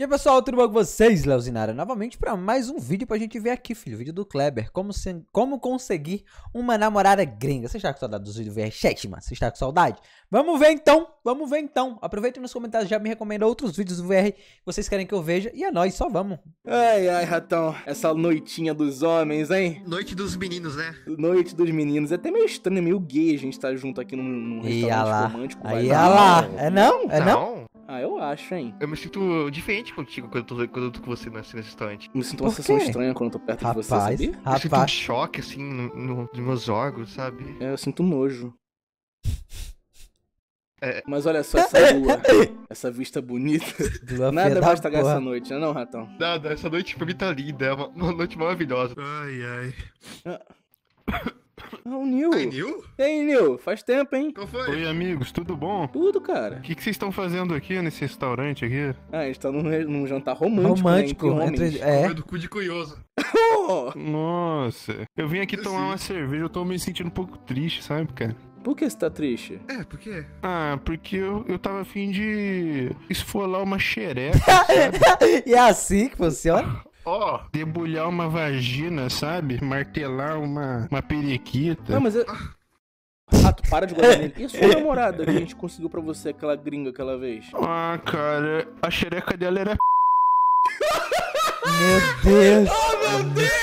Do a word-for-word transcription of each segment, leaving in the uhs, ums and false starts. E aí pessoal, tudo bom com vocês? Leozinara novamente para mais um vídeo pra gente ver aqui, filho. O vídeo do Kleber, como, se, como conseguir uma namorada gringa. Você está com saudade dos vídeos V R chat, mano? Você está com saudade? Vamos ver então, vamos ver então. Aproveitem nos comentários, já me recomenda outros vídeos do V R que vocês querem que eu veja. E é nóis, só vamos. Ai, ai, ratão. Essa noitinha dos homens, hein? Noite dos meninos, né? Noite dos meninos. É até meio estranho, meio gay a gente estar tá junto aqui num, num restaurante lá. Romântico. Aí, olha lá. Não, é não? É não? não? Ah, eu acho, hein? Eu me sinto diferente contigo quando eu tô, quando eu tô com você nesse instante. Eu me sinto uma sensação estranha quando eu tô perto rapaz, de você, sabia? Rapaz. Eu sinto um choque, assim, nos no, no meus órgãos, sabe? É, eu sinto nojo. É. Mas olha só essa lua, essa vista bonita. Lua nada vai estragar essa noite, não, ratão? Nada, essa noite pra mim tá linda, é uma, uma noite maravilhosa. Ai, ai. Ah. Ah, o Nil. Tem Nil? Tem Nil, faz tempo, hein? Qual foi? Oi, amigos, tudo bom? Tudo, cara. O que vocês estão fazendo aqui nesse restaurante aqui? Ah, a gente tá num, num jantar romântico. Romântico, né? Entre entre... É. Do cu de curioso. Oh! Nossa, eu vim aqui eu tomar sei. uma cerveja, eu tô me sentindo um pouco triste, sabe, cara? Por que você tá triste? É, por quê? Ah, porque eu, eu tava afim de esfolar uma xereca. E é assim que funciona? Ó, oh, debulhar uma vagina, sabe? Martelar uma, uma periquita. Não, mas eu... Ah, tu para de guardar nele. E a sua namorada que a gente conseguiu pra você, aquela gringa, aquela vez? Ah, cara, a xereca dela era... Meu Deus! Oh, meu Deus!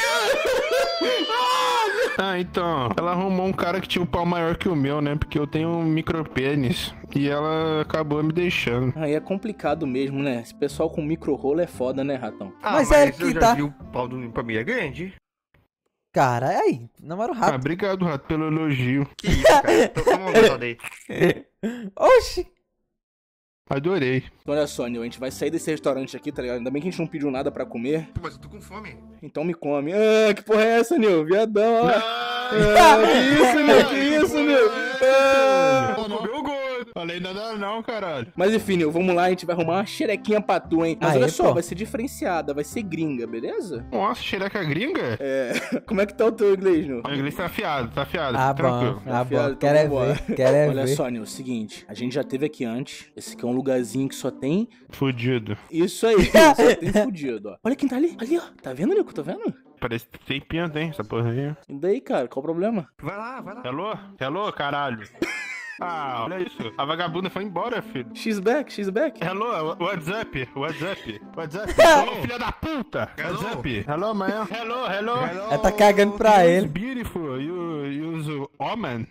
Ah, então, ela arrumou um cara que tinha um pau maior que o meu, né? Porque eu tenho um micropênis. E ela acabou me deixando. Aí é complicado mesmo, né? Esse pessoal com micro-rolo é foda, né, ratão? Ah, mas, mas é que eu já tá... vi o pau do Nuno pra mim é grande. Cara, aí, não era o rato. Ah, obrigado, rato, pelo elogio. Que isso, cara? Tô com uma gostada aí. Oxi! Adorei. Então, olha só, Nil, a gente vai sair desse restaurante aqui, tá ligado? Ainda bem que a gente não pediu nada pra comer. Mas eu tô com fome. Então me come. Ah, que porra é essa, Nil? Viadão, ó. Ah, que isso, Nil? Que isso, Nil? Ah, comeu o gordo. Falei nada não, caralho. Mas enfim, Nil, vamos lá, a gente vai arrumar uma xerequinha pra tu, hein? Mas Aê, olha só, pô. vai ser diferenciada, vai ser gringa, beleza? Nossa, xereca gringa? É. Como é que tá o teu inglês, Nil? O inglês tá afiado, tá afiado. Ah, tranquilo. Tá afiado, tá quero bom. Ver, quero olha ver. Olha só, Nil, seguinte, a gente já teve aqui antes, esse aqui é um lugarzinho que só tem... Fudido. Isso aí, só tem fudido, ó. Olha quem tá ali, ali, ó. Tá vendo, Nico? Tá vendo? Parece que tem pinta, hein, essa porrinha. E daí, cara? Qual o problema? Vai lá, vai lá. Hello? Hello, caralho. Ah, olha isso. A vagabunda foi embora, filho. She's back, she's back. Hello, what's up? What's up? What's up? Ô, filha da puta. What's up? Hello, man. Hello, hello. Ela tá cagando pra ele. Beautiful, you use woman.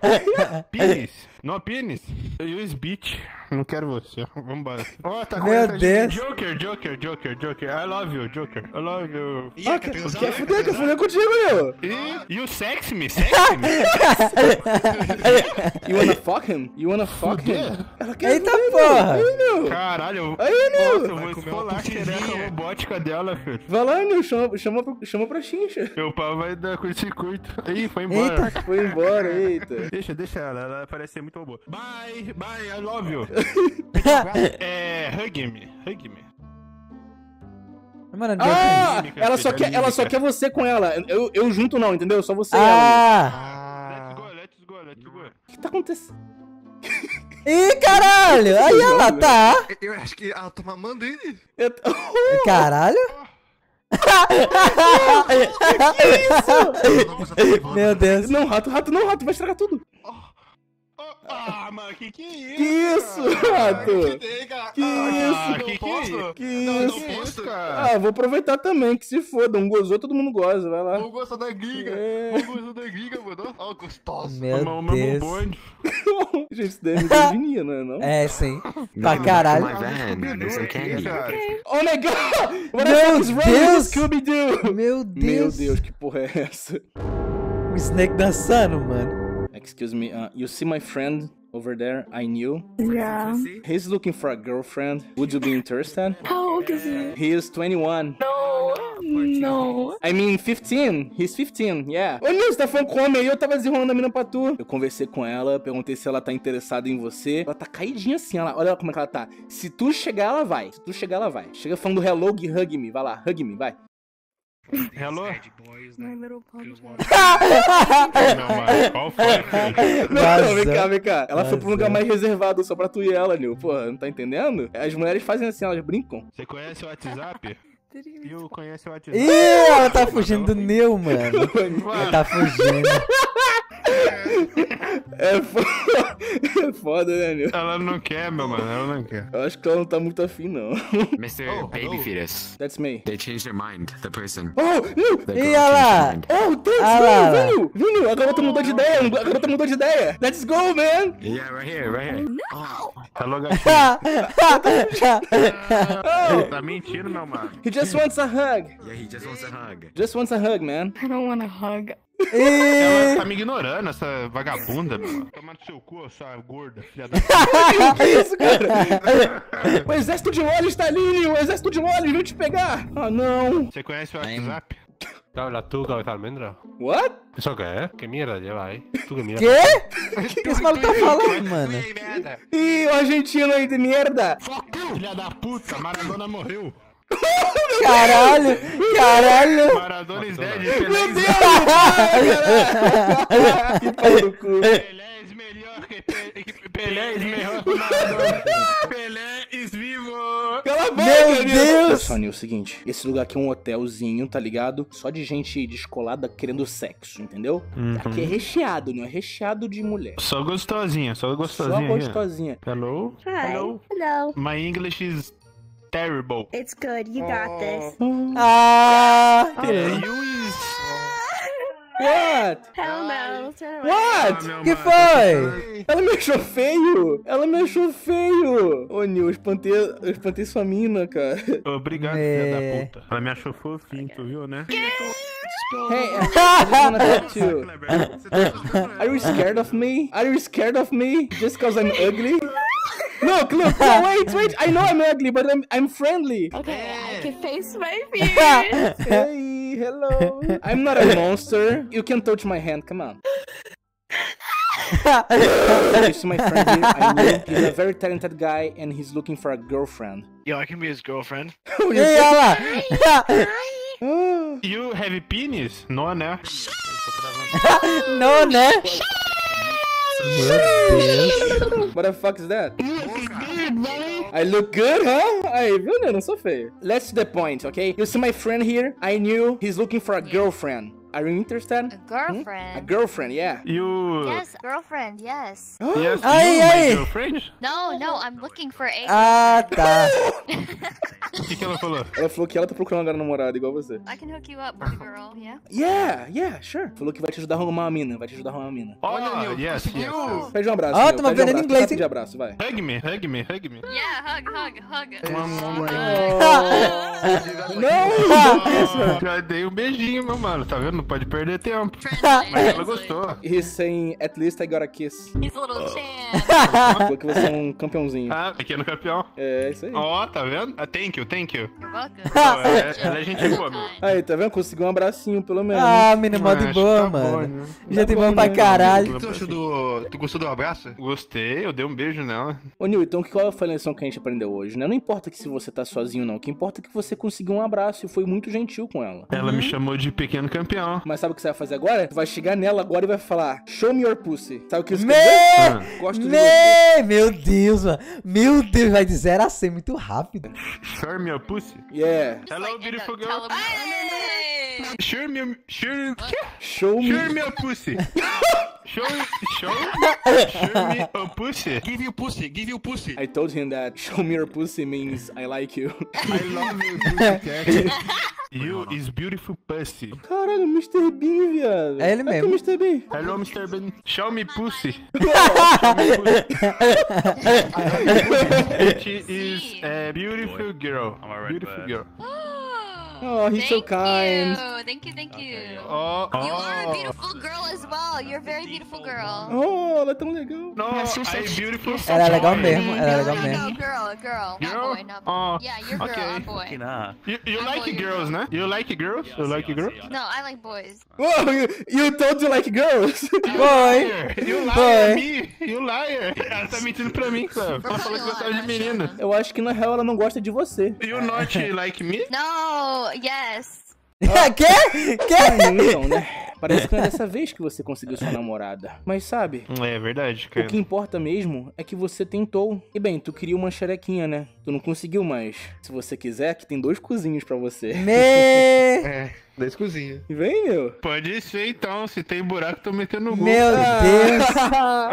Penis. Penis. No penis. Eu use bitch. Não quero você. Vambora. Ó, oh, tá com essa gente. Joker, Joker, Joker, Joker. I love you, Joker. I love you. Ah, okay. Quer fuder? Quer, quer fuder contigo, meu? E, you sex me? Sex me? You wanna fuck him? You wanna fuck him? Ela quer Eita fuder, porra! Aí, meu. Caralho. Aí, meu. Nossa, eu vou esfolar a xereca robótica dela, filho. Vai lá, meu. Chama, chama, chama pra Xinxinha. Meu pau vai dar curto-circuito. Aí, foi embora. Eita. Foi embora, eita. Deixa, deixa ela. Ela parece ser muito boa. Bye, bye. I love you. É, hug-me, hug-me. Ah, ela só quer, ela só quer você com ela. Eu, eu junto não, entendeu? Só você e ah. ela. Let's go, let's go, let's go. O que tá acontecendo? Ih, caralho! Aí ela tá. Eu acho que ela tá mamando ele. Caralho. Que isso? Meu Deus. Não, rato, rato, não, rato, vai estragar tudo. Ah, mano, que que é isso? Que isso, rato? Que isso? Que isso? Que isso? Ah, vou aproveitar também, que se foda. Um gozou, todo mundo goza, vai lá. Vou gostar da gringa. É. Vou gostar da gringa, mano. Ó, oh, gostoso. Meu Deus. O meu bonde. Gente, isso daí é misoginia, não é não? É, sim. Pra caralho. Oh, my God! Meu Deus! Meu Deus! Meu Deus, que porra é essa? O Snake dançando, mano. Excuse me, uh, you see my friend over there, I knew? Yeah. He's looking for a girlfriend. Would you be interested? How old is he? He is twenty-one. No, no. I mean fifteen, he's fifteen, yeah. Ô, Nil, você tá falando com homem aí, eu tava desenrolando a mina pra tu. Eu conversei com ela, perguntei se ela tá interessada em você. Ela tá caidinha assim, ela, olha como é que ela tá. Se tu chegar, ela vai. Se tu chegar, ela vai. Chega falando hello, hug me, vai lá, hug me, vai. Hello? My little punk. Não, mas qual foi? Não, não, vem cá, vem cá. Ela mas foi pra um lugar mais reservado só pra tu e ela, Nil. Pô, não tá entendendo? As mulheres fazem assim, elas brincam. Você conhece o WhatsApp? Eu conheço o WhatsApp. Ih, ela tá fugindo do Nil, mano. Ela tá fugindo. É foda, é foda, né, Nil? Ela não quer, meu mano, ela não quer. Eu acho que ela não tá muito afim, não. mister Oh, Baby Fetus. That's me. They changed their mind, the person. Oh, Nil! E ela? Oh, thanks, Nil! Nil, a garota mudou de ideia, a garota mudou de ideia. Let's go, man! Yeah, right here, right here. No. Oh, hello, gatinho. Tá mentindo, meu mano. He just wants a hug. Yeah, he just wants a hug. Just wants a hug, man. I don't want a hug. Ela tá me ignorando, essa vagabunda, mano. Toma no seu cu, sua gorda, filha da... Que isso, cara? O exército de Wally está ali, o exército de Wally, vem te pegar! Ah, não! Você conhece o WhatsApp? Habla tú, cabeza de almendra. What? ¿Eso qué es? ¿Qué mierda lleva ahí? ¿Tú qué mierda? ¿Qué? ¿Qué es mal que está falando, mano? Ih, o argentino aí de merda! Filha da puta, Maradona morreu. Caralho, caralho. Maradona is dead. Meu Deus, caralho. Que pau no cu. Pelé is melhor que Pelé is melhor que Maradona. Pelé is vivo. Cala a boca, meu Deus. Pessoal, Nil, é o seguinte. Esse lugar aqui é um hotelzinho, tá ligado? Só de gente descolada querendo sexo, entendeu? Uhum. Aqui é recheado, Nil. É recheado de mulher. Só gostosinha, só gostosinha. Só gostosinha. Aí. Hello? Hi. Hello? Hello. My English is... terrible. It's good, you got oh. this. Ah, uh, okay. What? Hell no. What? Ah, que foi? Ela me achou feio. Ela me achou feio. Ô, Nil, eu espantei, eu espantei sua mina, cara. Obrigado, é. filha da puta. Ela me achou fofinho, tu viu, né? Hey, I just wanna talk to you. Are you scared of me? Are you scared of me? Just cause I'm ugly? Look, look, no, wait, wait, I know I'm ugly, but I'm I'm friendly. Okay, I can face my fears. Hey, hello. I'm not a monster. You can touch my hand, come on. This is my friend, I know he's a very talented guy and he's looking for a girlfriend. Yo, I can be his girlfriend. Oh, yeah. You have a penis? No, né? No, né? What the fuck is that? You look good, buddy. I look good, huh? Aí, viu, né? Não sou feio. Let's to the point, okay? You see my friend here? I knew he's looking for a girlfriend. Are you interested? A girlfriend. Hmm? A girlfriend, yeah. You. Yes, girlfriend, yes. Yes, ai, you, ai. My girlfriend? No, no, I'm looking for a... Ah, tá. O que, que ela falou? Ela falou que ela tá procurando agora namorada, igual você. I can hook you up with a girl, yeah? Yeah, yeah, sure. Falou que vai te ajudar a arrumar uma mina, vai te ajudar a arrumar uma mina. Olha, oh, yes, yes. Pede um abraço, ah, oh, tá uma pede um abraço, inglês, pede um abraço, vai. Hug me, hug me, hug me. Yeah, hug, hug, hug. Oh, oh. Não! Já dei um beijinho, meu mano, tá vendo? Não pode perder tempo. Mas ela gostou. E sem at least I got a kiss. His little chance. Falou que você é um campeãozinho. Ah, pequeno campeão. É, isso aí. Ó, oh, tá vendo? Ah, thank you, thank you. Ela é gente boa, meu. Aí, tá vendo? Conseguiu um abracinho, pelo menos. Ah, menina, mó de boa, tá mano. Bom, né? Já tá tem bom, bom pra né? caralho. O que tu achou do... Tu gostou do abraço? Gostei, eu dei um beijo nela. Ô, Nil, então qual foi a lição que a gente aprendeu hoje, né? Não importa que se você tá sozinho, não. O que importa é que você conseguiu um abraço e foi muito gentil com ela. Ela uhum. me chamou de pequeno campeão. Mas sabe o que você vai fazer agora? Tu vai chegar nela agora e vai falar: show me your pussy. Sabe o que isso me... quer dizer? Ah. Gosto me... de você. Meu Deus, mano. Meu Deus, vai de zero a cem muito rápido. Show me your pussy? Yeah. Hello, beautiful girl. Show me... Show me your pussy. Show, show, show me a pussy. Give you pussy, give you pussy. I told him that show me your pussy means I like you. I love you, pussy. You is beautiful pussy. Caralho, mister Bean, viado. É ele mesmo. Aqui, mister Bean. Hello, mister Bean. Show me pussy. Show me pussy. It is a beautiful girl. Beautiful girl. Oh, he's thank so kind. You. Thank you, thank you. Okay, oh, oh. You are a beautiful girl as well. You're a very beautiful girl. Oh, ela é tão legal. No, I'm beautiful. Ela é legal mesmo, ela é legal mesmo. Girl, girl. Girl? Not boy, not boy. Oh. Yeah, you're girl, okay. Not boy. Okay, nah. You, you like boy, girls, né? You like girls? Yeah, you like see, girls? See, no, I like boys. Whoa, you, you told you like girls. Boy. You liar, me. You liar. Ela tá mentindo pra mim, Cleo. Ela falou que gostava de menina. Eu acho que na real ela não gosta de você. You not like me? No. Yes. Ah. Quê? Quê? Ah, não, né? Parece que não é dessa vez que você conseguiu sua namorada. Mas sabe? É verdade, cara. O que importa mesmo é que você tentou. E bem, tu queria uma xerequinha, né? Tu não conseguiu mais. Se você quiser, aqui tem dois cozinhos pra você. Me... É, dois cozinhos. Vem, meu. Pode ser, então. Se tem buraco, tô metendo no gol. Meu ah, Deus. Ah,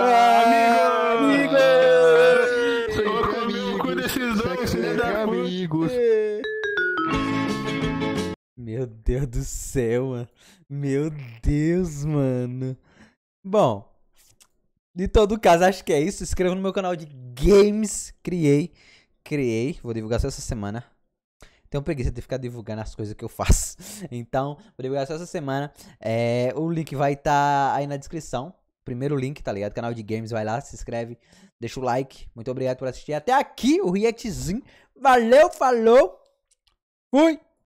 ah, amigo. Amigo. Tô com meu cu desses dois, filho da puta. Meu Deus do céu, mano. Meu Deus, mano. Bom, de todo caso, acho que é isso. Se inscreva no meu canal de games. Criei, criei. Vou divulgar só essa semana. Tenho preguiça de ficar divulgando as coisas que eu faço. Então, vou divulgar só essa semana. É, o link vai estar tá aí na descrição. Primeiro link, tá ligado? Canal de games, vai lá, se inscreve. Deixa o like. Muito obrigado por assistir. Até aqui o reactzinho. Valeu, falou. Fui.